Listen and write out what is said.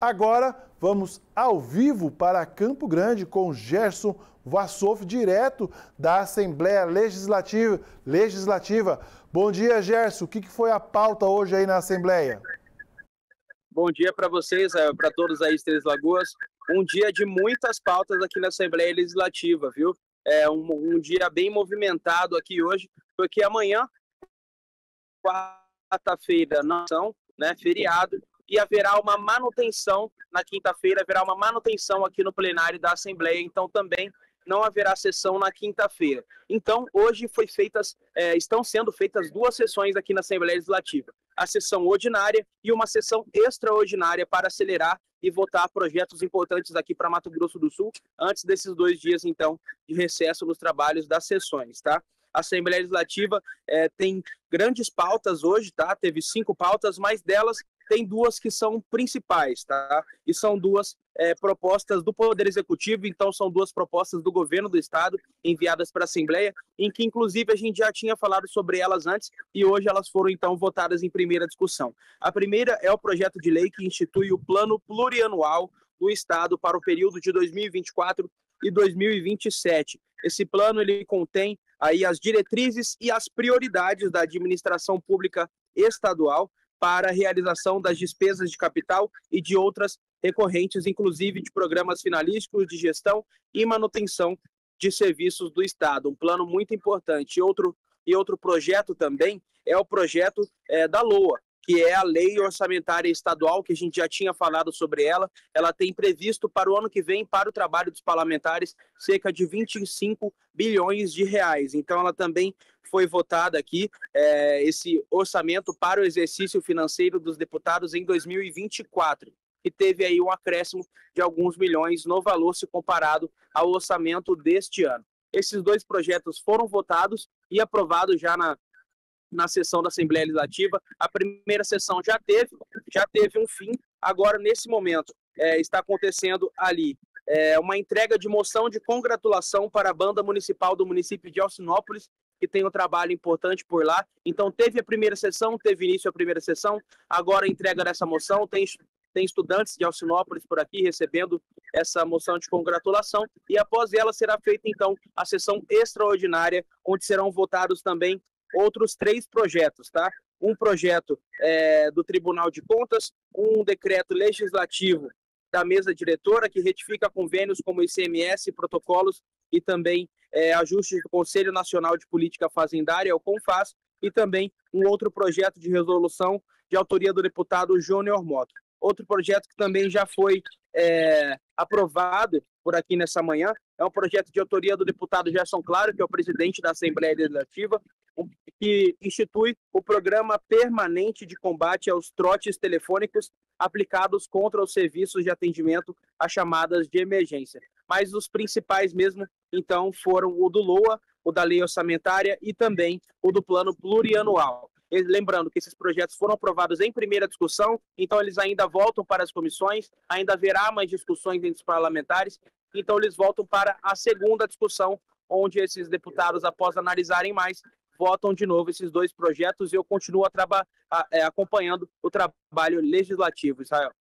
Agora vamos ao vivo para Campo Grande com Gerson Vassof, direto da Assembleia Legislativa. Bom dia, Gerson. O que foi a pauta hoje aí na Assembleia? Bom dia para vocês, para todos aí de Três Lagoas. Um dia de muitas pautas aqui na Assembleia Legislativa, viu? É um dia bem movimentado aqui hoje, porque amanhã, quarta-feira, feriado, e haverá uma manutenção, na quinta-feira haverá uma manutenção aqui no plenário da Assembleia, então também não haverá sessão na quinta-feira. Então, hoje estão sendo feitas duas sessões aqui na Assembleia Legislativa, a sessão ordinária e uma sessão extraordinária para acelerar e votar projetos importantes aqui para Mato Grosso do Sul, antes desses 2 dias, então, de recesso nos trabalhos das sessões, tá? A Assembleia Legislativa tem grandes pautas hoje, tá? Teve 5 pautas, mas delas tem 2 que são principais, tá? E são 2 propostas do Poder Executivo, então são 2 propostas do Governo do Estado enviadas para a Assembleia, em que inclusive a gente já tinha falado sobre elas antes e hoje elas foram então votadas em primeira discussão. A primeira é o projeto de lei que institui o Plano Plurianual do Estado para o período de 2024 e 2027. Esse plano ele contém aí as diretrizes e as prioridades da administração pública estadual para a realização das despesas de capital e de outras recorrentes, inclusive de programas finalísticos de gestão e manutenção de serviços do Estado. Um plano muito importante. E outro projeto também é o projeto da LOA, que é a Lei Orçamentária Estadual, que a gente já tinha falado sobre ela. Ela tem previsto para o ano que vem, para o trabalho dos parlamentares, cerca de 25 bilhões de reais. Então, ela também foi votada aqui, esse orçamento para o exercício financeiro dos deputados em 2024, que teve aí um acréscimo de alguns milhões no valor se comparado ao orçamento deste ano. Esses 2 projetos foram votados e aprovados já na sessão da Assembleia Legislativa. A primeira sessão já teve um fim. Agora, nesse momento, está acontecendo ali uma entrega de moção de congratulação para a banda municipal do município de Alcinópolis, que tem um trabalho importante por lá. Então, teve início a primeira sessão, agora a entrega dessa moção. Tem estudantes de Alcinópolis por aqui recebendo essa moção de congratulação e após ela será feita, então, a sessão extraordinária, onde serão votados também outros 3 projetos, tá? Um projeto do Tribunal de Contas, um decreto legislativo da mesa diretora que retifica convênios como ICMS, protocolos e também ajustes do Conselho Nacional de Política Fazendária, o CONFAS, e também um outro projeto de resolução de autoria do deputado Júnior Mota. Outro projeto que também já foi aprovado por aqui nessa manhã é um projeto de autoria do deputado Jerson Claro, que é o presidente da Assembleia Legislativa, que institui o Programa Permanente de Combate aos Trotes Telefônicos aplicados contra os serviços de atendimento a chamadas de emergência. Mas os principais mesmo, então, foram o do LOA, o da Lei Orçamentária e também o do Plano Plurianual. Lembrando que esses projetos foram aprovados em primeira discussão, então eles ainda voltam para as comissões, ainda haverá mais discussões entre os parlamentares, então eles voltam para a segunda discussão, onde esses deputados, após analisarem mais, votam de novo esses 2 projetos e eu continuo acompanhando o trabalho legislativo, Israel.